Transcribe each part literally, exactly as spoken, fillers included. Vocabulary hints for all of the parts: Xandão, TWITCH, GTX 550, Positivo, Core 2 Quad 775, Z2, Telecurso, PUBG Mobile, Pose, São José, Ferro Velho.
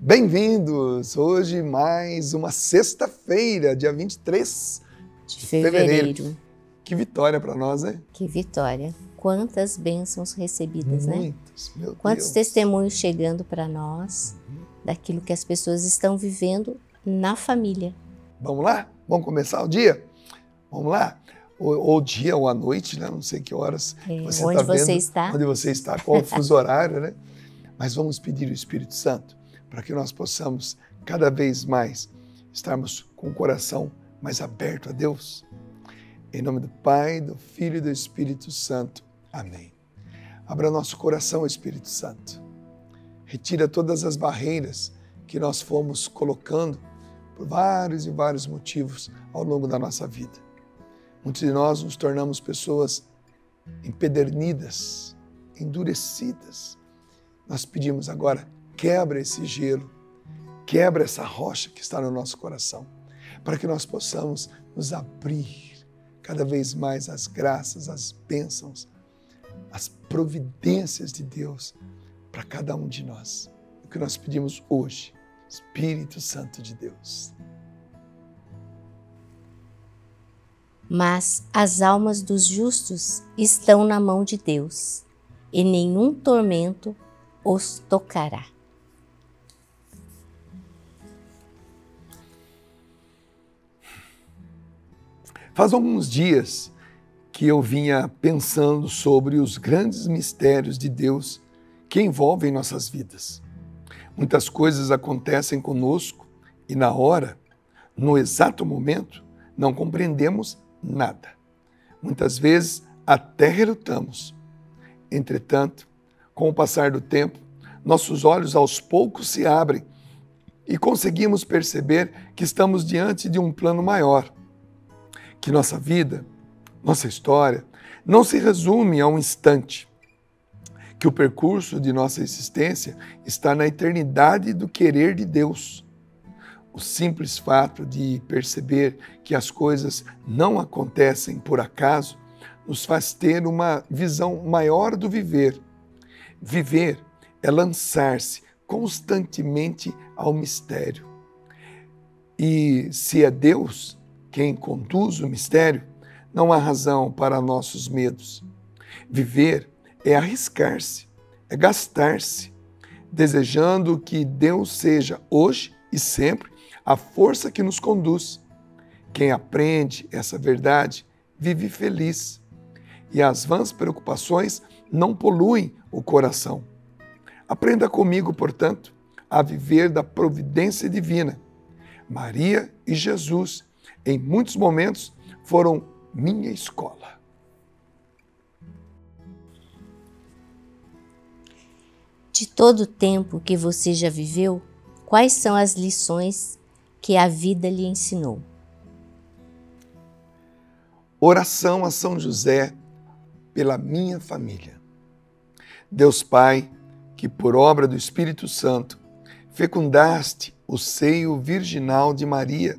Bem-vindos! Hoje mais uma sexta-feira, dia vinte e três de fevereiro. fevereiro. Que vitória para nós, né? Que vitória! Quantas bênçãos recebidas, Muitos, né? Meu Quantos Deus. testemunhos chegando para nós uhum. daquilo que as pessoas estão vivendo na família. Vamos lá? Vamos começar o dia? Vamos lá? Ou, ou dia ou à noite, né? Não sei que horas é, você onde tá você vendo, está. Onde você está, qual o fuso horário, né? Mas vamos pedir o Espírito Santo para que nós possamos cada vez mais estarmos com o coração mais aberto a Deus. Em nome do Pai, do Filho e do Espírito Santo. Amém. Abra nosso coração, Espírito Santo. Retira todas as barreiras que nós fomos colocando por vários e vários motivos ao longo da nossa vida. Muitos de nós nos tornamos pessoas empedernidas, endurecidas. Nós pedimos agora, quebra esse gelo, quebra essa rocha que está no nosso coração, para que nós possamos nos abrir cada vez mais às graças, às bênçãos, às providências de Deus para cada um de nós. O que nós pedimos hoje, Espírito Santo de Deus. Mas as almas dos justos estão na mão de Deus, e nenhum tormento os tocará. Faz alguns dias que eu vinha pensando sobre os grandes mistérios de Deus que envolvem nossas vidas. Muitas coisas acontecem conosco e na hora, no exato momento, não compreendemos nada. Muitas vezes até relutamos. Entretanto, com o passar do tempo, nossos olhos aos poucos se abrem e conseguimos perceber que estamos diante de um plano maior, que nossa vida, nossa história, não se resume a um instante, que o percurso de nossa existência está na eternidade do querer de Deus. O simples fato de perceber que as coisas não acontecem por acaso nos faz ter uma visão maior do viver. Viver é lançar-se constantemente ao mistério. E se é Deus quem conduz o mistério, não há razão para nossos medos. Viver é arriscar-se, é gastar-se, desejando que Deus seja hoje e sempre a força que nos conduz. Quem aprende essa verdade vive feliz, e as vãs preocupações não poluem o coração. Aprenda comigo, portanto, a viver da providência divina. Maria e Jesus, em muitos momentos, foram minha escola. De todo o tempo que você já viveu, quais são as lições que a vida lhe ensinou? Oração a São José pela minha família. Deus Pai, que por obra do Espírito Santo fecundaste o seio virginal de Maria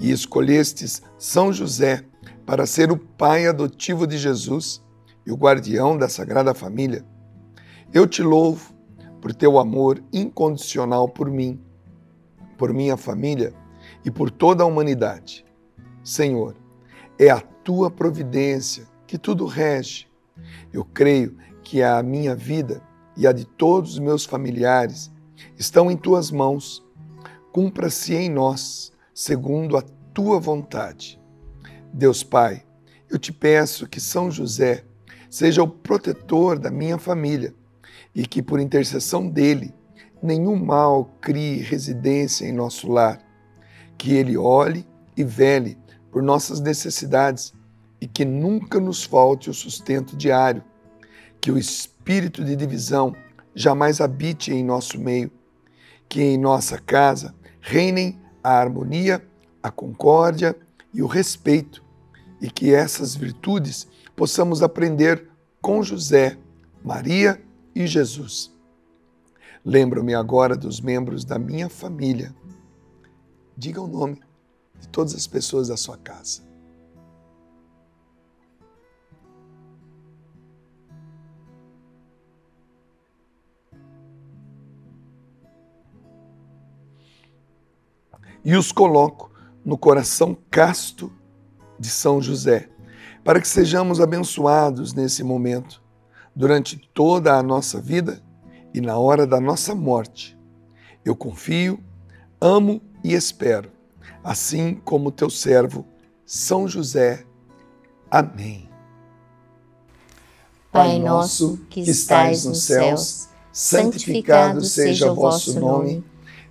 e escolhestes São José para ser o pai adotivo de Jesus e o guardião da Sagrada Família, eu te louvo por teu amor incondicional por mim, por minha família e por toda a humanidade. Senhor, é a tua providência que tudo rege. Eu creio que a minha vida e a de todos os meus familiares estão em tuas mãos. Cumpra-se em nós, segundo a tua vontade. Deus Pai, eu te peço que São José seja o protetor da minha família e que, por intercessão dele, nenhum mal crie residência em nosso lar. Que ele olhe e vele por nossas necessidades e que nunca nos falte o sustento diário. Que o espírito de divisão jamais habite em nosso meio, que em nossa casa reinem a harmonia, a concórdia e o respeito, e que essas virtudes possamos aprender com José, Maria e Jesus. Lembro-me agora dos membros da minha família. Diga o nome de todas as pessoas da sua casa. e os coloco no coração casto de São José, para que sejamos abençoados nesse momento, durante toda a nossa vida e na hora da nossa morte. Eu confio, amo e espero, assim como teu servo, São José. Amém. Pai nosso que estais nos céus, santificado seja o vosso nome,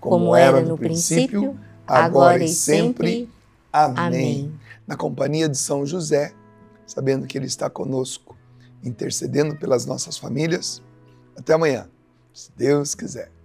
como era no princípio, agora e sempre. Amém. Na companhia de São José, sabendo que ele está conosco, intercedendo pelas nossas famílias. Até amanhã, se Deus quiser.